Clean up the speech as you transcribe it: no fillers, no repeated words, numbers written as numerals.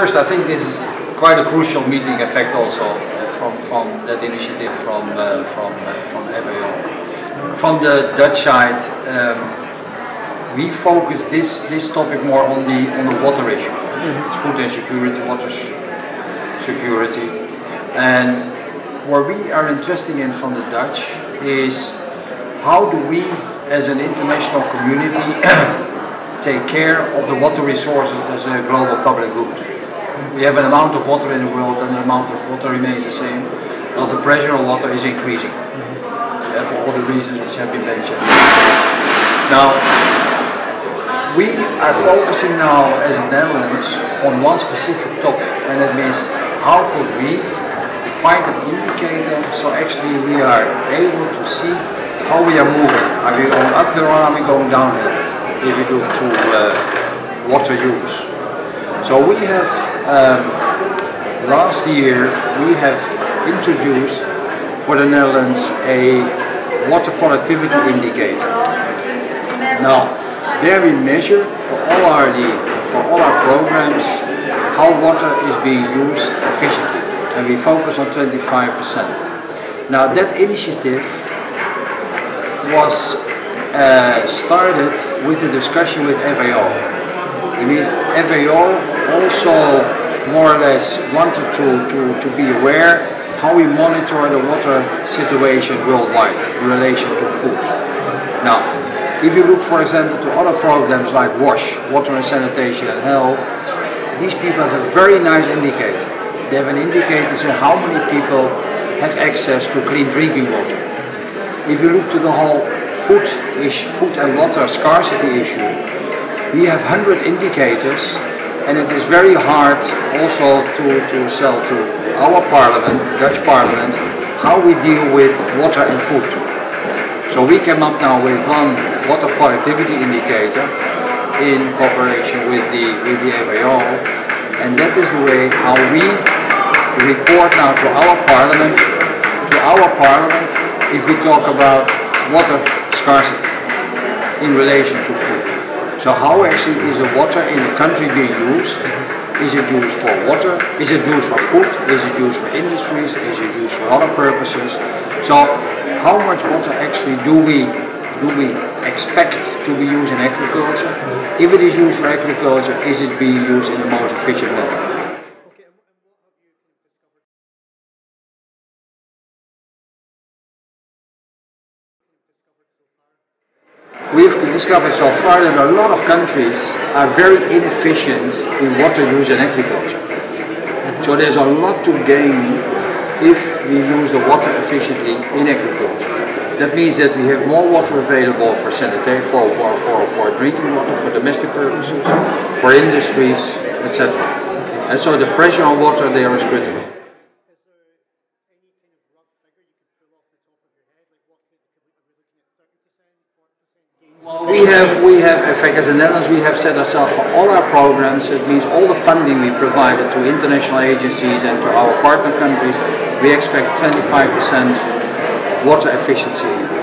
first, I think this is quite a crucial meeting effect also from that initiative from EBEO. From the Dutch side, we focus this topic more on the water issue. It's food insecurity, water security, and what we are interested in from the Dutch is how do we, as an international community, take care of the water resources as a global public good. We have an amount of water in the world, and the amount of water remains the same, but the pressure on water is increasing, for all the reasons which have been mentioned. Now, we are focusing now, as the Netherlands, on one specific topic, and that means how could we find an indicator so actually we are able to see how we are moving. Are we going uphill or are we going downhill if we look to water use? So we have, last year, we have introduced for the Netherlands a water productivity indicator. Now, there we measure for all our programs how water is being used efficiently, and we focus on 25%. Now that initiative was started with a discussion with FAO. It means FAO also more or less wanted to be aware how we monitor the water situation worldwide in relation to food. Now, if you look, for example, to other programs like WASH, Water and Sanitation and Health, these people have a very nice indicator. They have an indicator in how many people have access to clean drinking water. If you look to the whole food and water scarcity issue, we have 100 indicators, and it is very hard also to sell to our parliament, Dutch parliament, how we deal with water and food. So we came up now with one water productivity indicator in cooperation with the FAO, and that is the way how we report now to our parliament, if we talk about water scarcity in relation to food. So how actually is the water in the country being used? Is it used for water? Is it used for food? Is it used for industries? Is it used for other purposes? So how much water actually do we expect to be used in agriculture? If it is used for agriculture, is it being used in the most efficient manner? We've discovered so far that a lot of countries are very inefficient in water use in agriculture. So there's a lot to gain if we use the water efficiently in agriculture. That means that we have more water available for sanitation, for drinking water, for domestic purposes, for industries, etc. And so the pressure on water there is critical. Well, we have, in fact, as the Netherlands, we have set ourselves for all our programs. It means all the funding we provided to international agencies and to our partner countries, we expect 25% water efficiency.